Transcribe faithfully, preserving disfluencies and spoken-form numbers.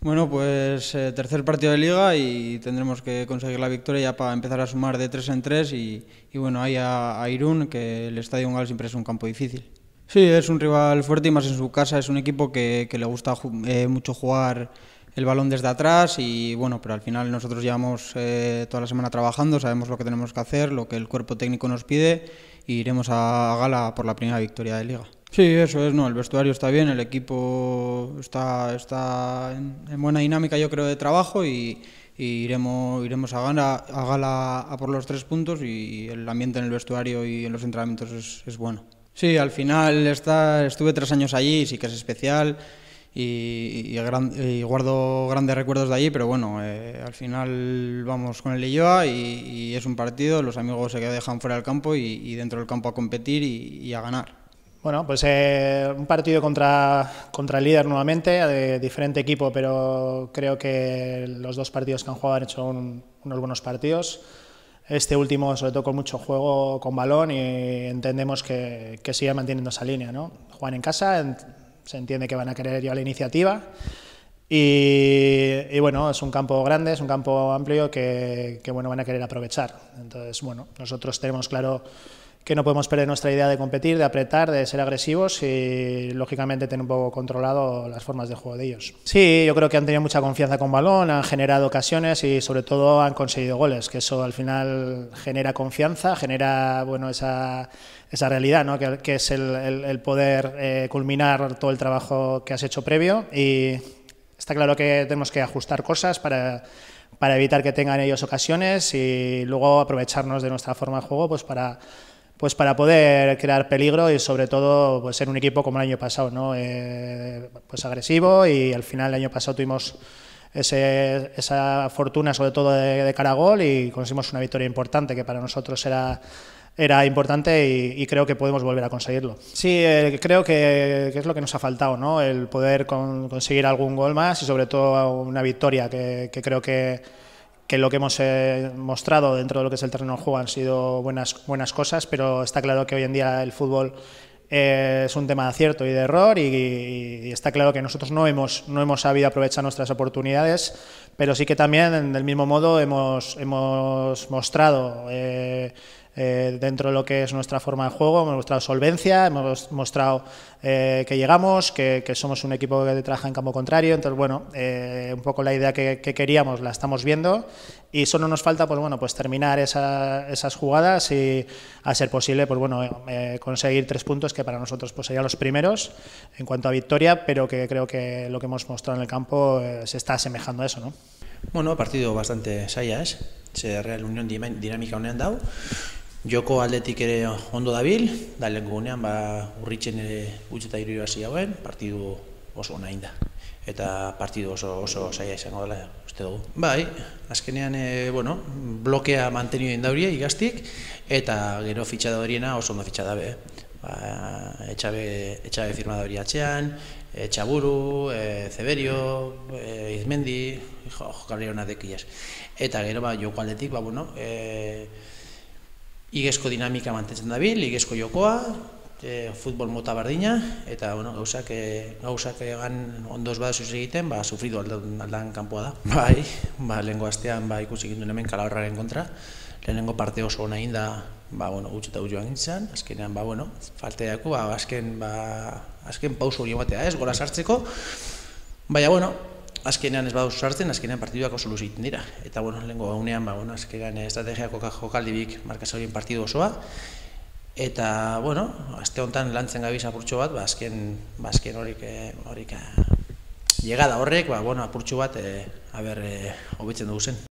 Bueno, pues eh, tercer partido de Liga y tendremos que conseguir la victoria ya para empezar a sumar de tres en tres y, y bueno, ahí a, a Irún, que el Stadium Gal siempre es un campo difícil. Sí, es un rival fuerte y más en su casa, es un equipo que, que le gusta eh, mucho jugar el balón desde atrás y bueno, pero al final nosotros llevamos eh, toda la semana trabajando, sabemos lo que tenemos que hacer, lo que el cuerpo técnico nos pide e iremos a Gala por la primera victoria de Liga. Sí, eso es, no, el vestuario está bien, el equipo está, está en, en buena dinámica, yo creo, de trabajo y, y iremos, iremos a, Gala, a Gala a por los tres puntos y el ambiente en el vestuario y en los entrenamientos es, es bueno. Sí, al final está, estuve tres años allí y sí que es especial y, y, gran, y guardo grandes recuerdos de allí, pero bueno, eh, al final vamos con el Leioa y, y es un partido, los amigos se dejan fuera del campo y, y dentro del campo a competir y, y a ganar. Bueno, pues eh, un partido contra, contra el líder nuevamente, de diferente equipo, pero creo que los dos partidos que han jugado han hecho un, unos buenos partidos. Este último, sobre todo, con mucho juego con balón y entendemos que, que sigue manteniendo esa línea, ¿no? Juegan en casa, ent se entiende que van a querer llevar la iniciativa y, y, bueno, es un campo grande, es un campo amplio que, que, bueno, van a querer aprovechar. Entonces, bueno, nosotros tenemos claro que no podemos perder nuestra idea de competir, de apretar, de ser agresivos y, lógicamente, tener un poco controlado las formas de juego de ellos. Sí, yo creo que han tenido mucha confianza con balón, han generado ocasiones y, sobre todo, han conseguido goles, que eso, al final, genera confianza, genera, bueno, esa, esa realidad, ¿no? que, que es el, el, el poder eh, culminar todo el trabajo que has hecho previo y está claro que tenemos que ajustar cosas para... para evitar que tengan ellos ocasiones y luego aprovecharnos de nuestra forma de juego pues para... pues para poder crear peligro y, sobre todo, pues ser un equipo como el año pasado, ¿no? Eh, pues agresivo y, al final, el año pasado tuvimos ese, esa fortuna, sobre todo, de, de cara a gol y conseguimos una victoria importante que para nosotros era, era importante y, y creo que podemos volver a conseguirlo. Sí, eh, creo que, que es lo que nos ha faltado, ¿no? El poder con, conseguir algún gol más y, sobre todo, una victoria que, que creo que... que lo que hemos eh, mostrado dentro de lo que es el terreno de juego han sido buenas, buenas cosas, pero está claro que hoy en día el fútbol eh, es un tema de acierto y de error y, y está claro que nosotros no hemos, no hemos sabido aprovechar nuestras oportunidades, pero sí que también, del mismo modo, hemos, hemos mostrado eh, eh, dentro de lo que es nuestra forma de juego, hemos mostrado solvencia, hemos mostrado eh, que llegamos, que, que somos un equipo que trabaja en campo contrario, entonces, bueno, eh, un poco la idea que, que queríamos la estamos viendo y solo nos falta, pues bueno, pues terminar esa, esas jugadas y, a ser posible, pues bueno, eh, conseguir tres puntos que para nosotros, pues, serían los primeros en cuanto a victoria, pero que creo que lo que hemos mostrado en el campo eh, se está asemejando a eso, ¿no? Bueno, partido bastante zaila, ez? Ze Real Unión dinamika honean dau, joko aldetik ere ondo dabil, da lehenko gunean, ba, urritzen ere gutxi eta irurazi hauen, partidu oso ona inda. Eta partidu oso oso zaila izango dela, uste dugu. Bai, azkenean, e, bueno, blokea mantenio indaurie, igaztik, eta gero fitxada horiena oso ondo fitxada be, eh? Ba, etxabe, etxabe firmada hori atxean, Txaburu, e, Zeberio, e, Izmendi, jo, Gabriel Nadekilas. Eta gero, ba, joko aldetik, ba, bueno, e, igezko dinamika mantentzen dabil, igezko jokoa, e, futbol mota berdina, eta, bueno, gauzak, e, gauzak egan ondoz badazuz egiten, ba, sufridu aldan, aldan kanpoa da. Bai, ba, lehenko astean, ba, ikusi ginduen hemen Kalaborraren kontra, lehenengo parte oso ona inda, ba, bueno, gutxi eta gutxi egin zen, azkenean, ba, bueno, falteako, ba, azken, ba, azken pauso hori ematea, ez, gola sartzeko, baina, bueno, azkenean ez badu sartzen, azkenean partiduak oso luze egiten dira, eta, bueno, lehenengo gaunean, ba, bueno, azkenean estrategiako jokaldibik markazorien partidu osoa, eta, bueno, azte honetan lantzen gabiz apurtxo bat, ba, azken, ba, azken horik, horik, llegada horrek, ba, bueno, apurtxo bat, a ber, hobitzen dugu zen.